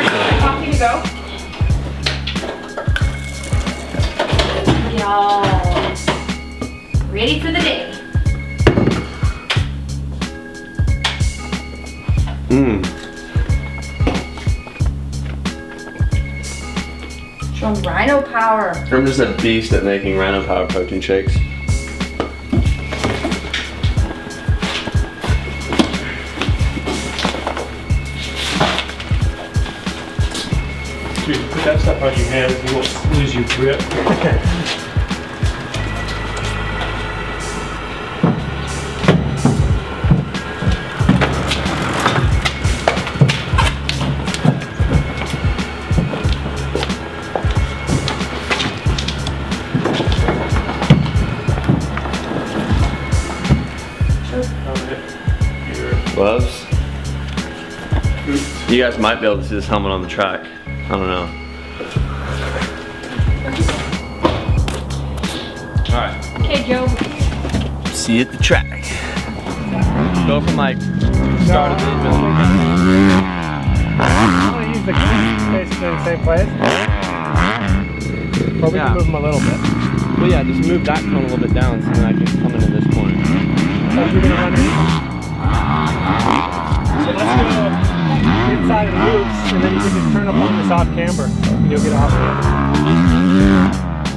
I'm happy to go. Yes. Ready for the day. Show them Rhino Power. I'm just a beast at making Rhino Power protein shakes. Dude, put that stuff on your hand, you won't lose your grip. Gloves. You guys might be able to see this helmet on the track. I don't know. Alright. Okay, Joe. See you at the track. Go from like start of the middle. I want to use the basically the same place. Probably move them a little bit. Well, yeah, just move that cone a little bit down so then I can come into this corner. So you're going to run it. So let's go inside of the loops, and then you can just turn up on this off camber, and you'll get off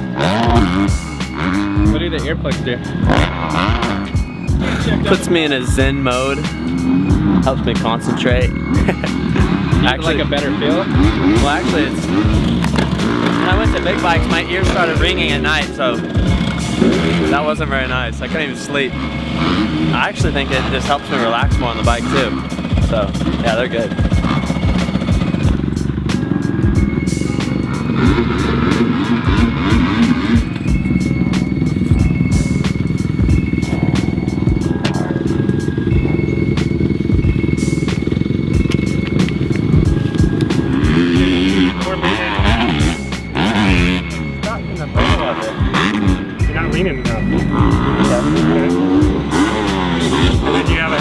camber. What do the earplugs do? Puts me in a zen mode, helps me concentrate. Actually, like a better feel? Well, actually, it's, when I went to big bikes, my ears started ringing at night, so that wasn't very nice. I couldn't even sleep. I actually think it just helps me relax more on the bike too. So, yeah, they're good. You're stuck in the middle of it. You're not leaning enough. Yeah. Okay. Did you have a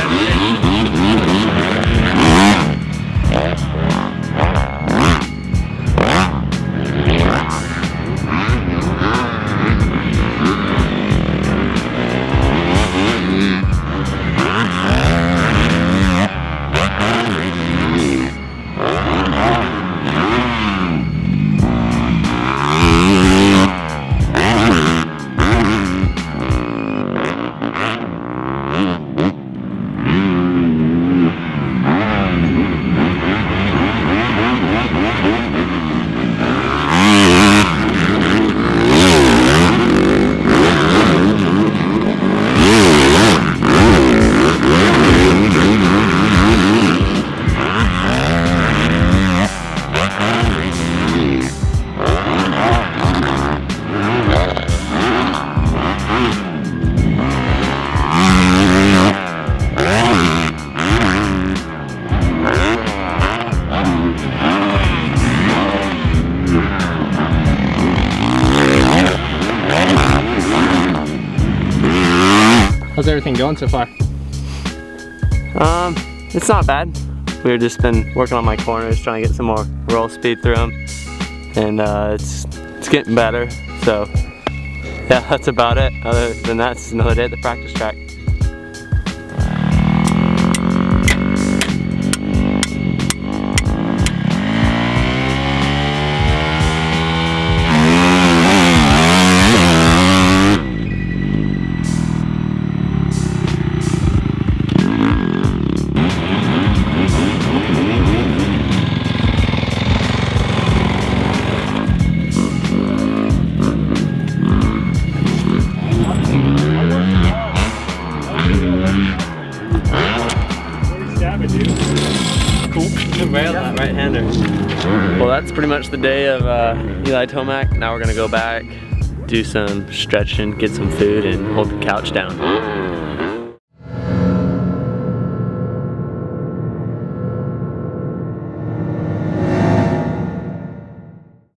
how's everything going so far? It's not bad. We've just been working on my corners, trying to get some more roll speed through them, and it's getting better. So, yeah, that's about it. Other than that, it's another day at the practice track. Right-hander. Well, that's pretty much the day of Eli Tomac. Now we're gonna go back, do some stretching, get some food, and hold the couch down.